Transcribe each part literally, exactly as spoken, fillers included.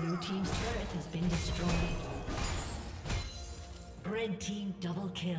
Blue team's turret has been destroyed. Red team double kill.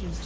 team's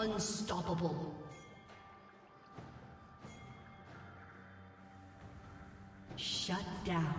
Unstoppable. Shut down.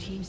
Team's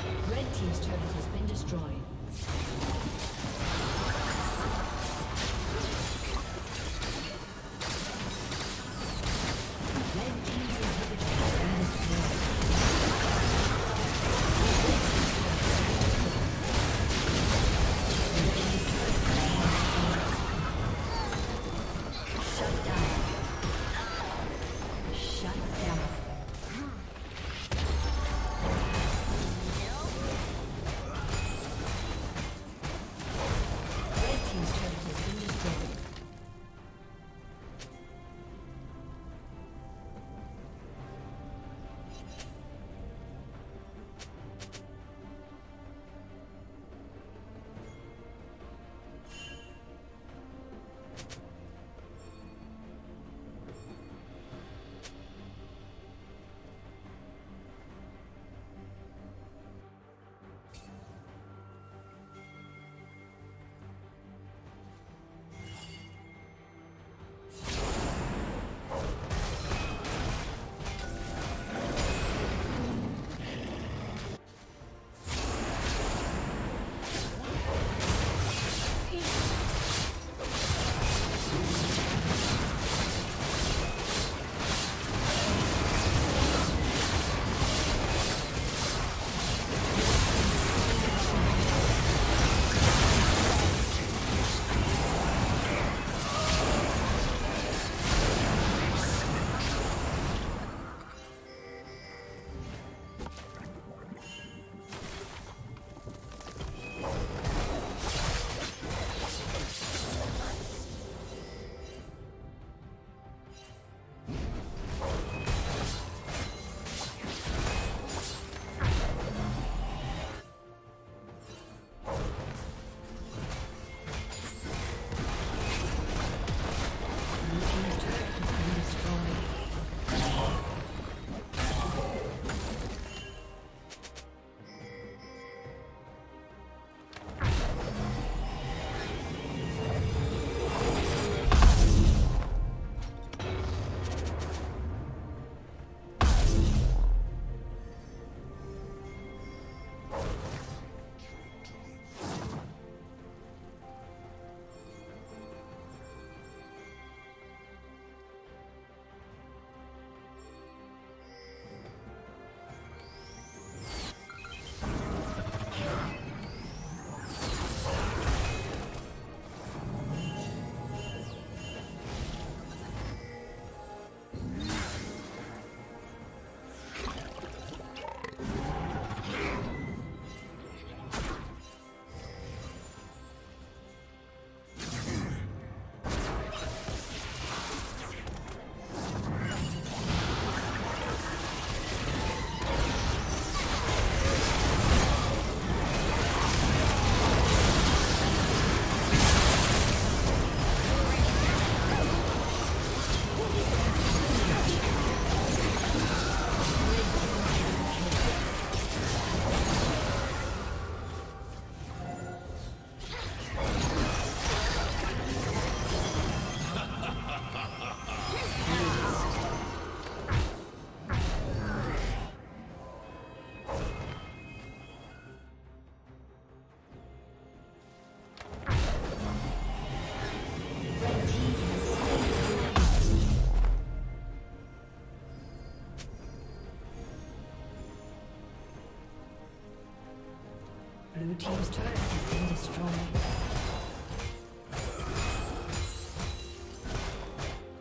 Blue team's turret has been destroyed.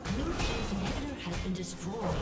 Blue team's inhibitor has been destroyed.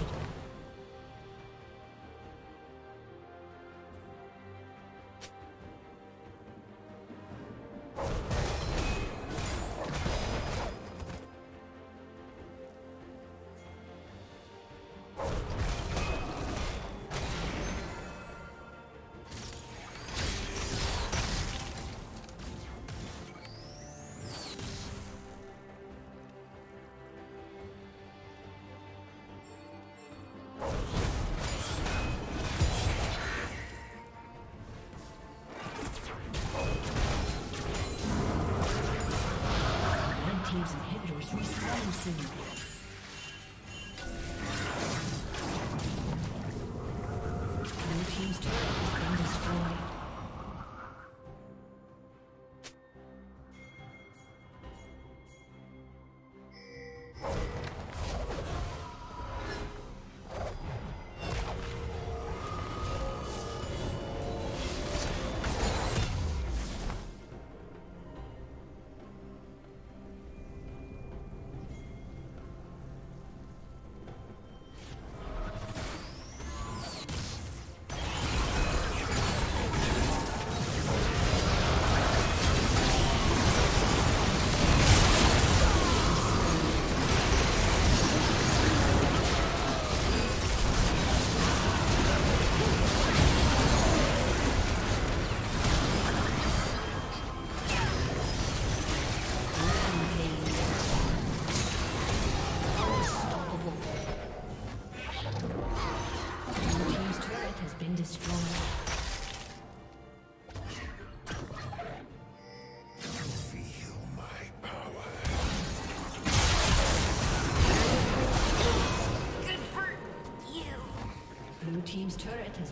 Team's turret has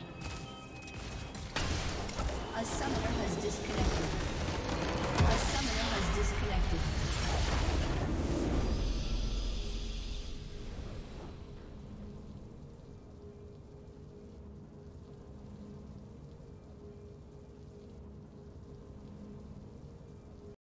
A summoner has disconnected. A summoner has disconnected.